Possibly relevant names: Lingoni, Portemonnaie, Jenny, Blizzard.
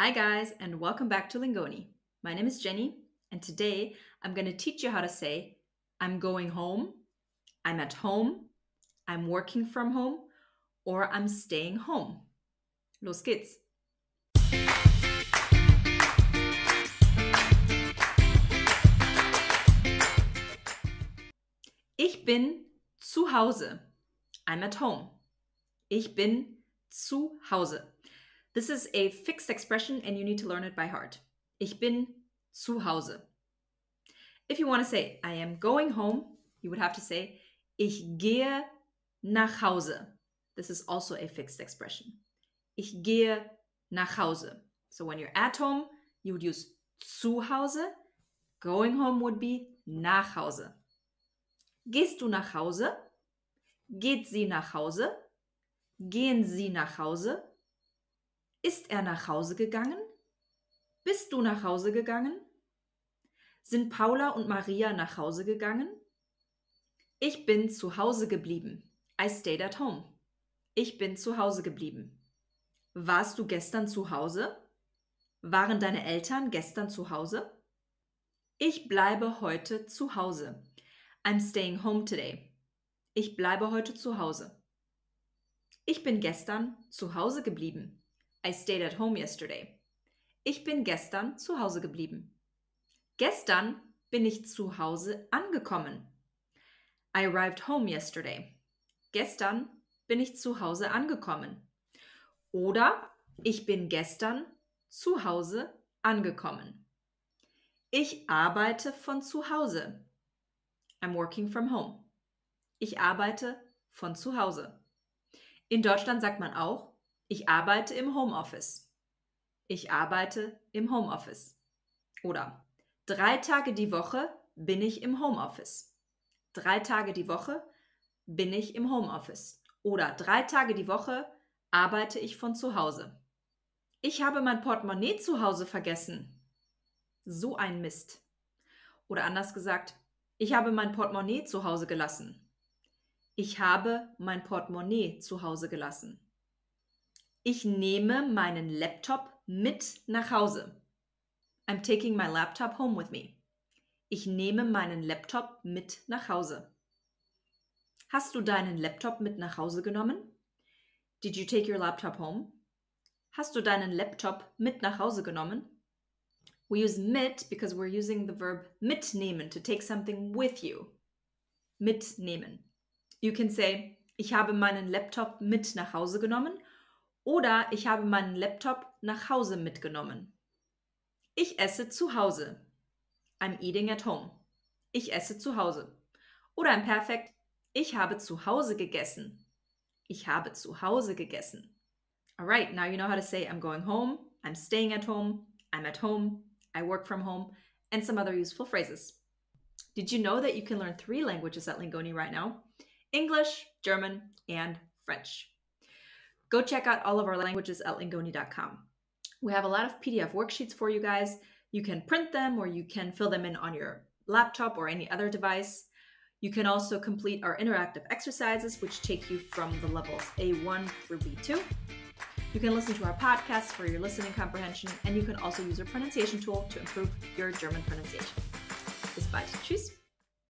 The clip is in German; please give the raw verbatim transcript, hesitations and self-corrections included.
Hi guys, and welcome back to Lingoni. My name is Jenny, and today I'm going to teach you how to say I'm going home, I'm at home, I'm working from home, or I'm staying home. Los geht's! Ich bin zu Hause. I'm at home. Ich bin zu Hause. This is a fixed expression and you need to learn it by heart. Ich bin zu Hause. If you want to say, I am going home, you would have to say, ich gehe nach Hause. This is also a fixed expression. Ich gehe nach Hause. So when you're at home, you would use zu Hause. Going home would be nach Hause. Gehst du nach Hause? Geht sie nach Hause? Gehen sie nach Hause? Ist er nach Hause gegangen? Bist du nach Hause gegangen? Sind Paula und Maria nach Hause gegangen? Ich bin zu Hause geblieben. I stayed at home. Ich bin zu Hause geblieben. Warst du gestern zu Hause? Waren deine Eltern gestern zu Hause? Ich bleibe heute zu Hause. I'm staying home today. Ich bleibe heute zu Hause. Ich bin gestern zu Hause geblieben. I stayed at home yesterday. Ich bin gestern zu Hause geblieben. Gestern bin ich zu Hause angekommen. I arrived home yesterday. Gestern bin ich zu Hause angekommen. Oder ich bin gestern zu Hause angekommen. Ich arbeite von zu Hause. I'm working from home. Ich arbeite von zu Hause. In Deutschland sagt man auch, ich arbeite im Homeoffice. Ich arbeite im Homeoffice. Oder drei Tage die Woche bin ich im Homeoffice. Drei Tage die Woche bin ich im Homeoffice. Oder drei Tage die Woche arbeite ich von zu Hause. Ich habe mein Portemonnaie zu Hause vergessen. So ein Mist. Oder anders gesagt, ich habe mein Portemonnaie zu Hause gelassen. Ich habe mein Portemonnaie zu Hause gelassen. Ich nehme meinen Laptop mit nach Hause. I'm taking my laptop home with me. Ich nehme meinen Laptop mit nach Hause. Hast du deinen Laptop mit nach Hause genommen? Did you take your laptop home? Hast du deinen Laptop mit nach Hause genommen? We use mit because we're using the verb mitnehmen to take something with you. Mitnehmen. You can say, ich habe meinen Laptop mit nach Hause genommen. Oder ich habe meinen Laptop nach Hause mitgenommen. Ich esse zu Hause. I'm eating at home. Ich esse zu Hause. Oder im Perfekt, ich habe zu Hause gegessen. Ich habe zu Hause gegessen. Alright, now you know how to say I'm going home, I'm staying at home, I'm at home, I work from home, and some other useful phrases. Did you know that you can learn three languages at Lingoni right now? English, German, and French. Go check out all of our languages at lingoni dot com. We have a lot of P D F worksheets for you guys. You can print them or you can fill them in on your laptop or any other device. You can also complete our interactive exercises, which take you from the levels A one through B two. You can listen to our podcasts for your listening comprehension, and you can also use our pronunciation tool to improve your German pronunciation. Bis bald. Tschüss.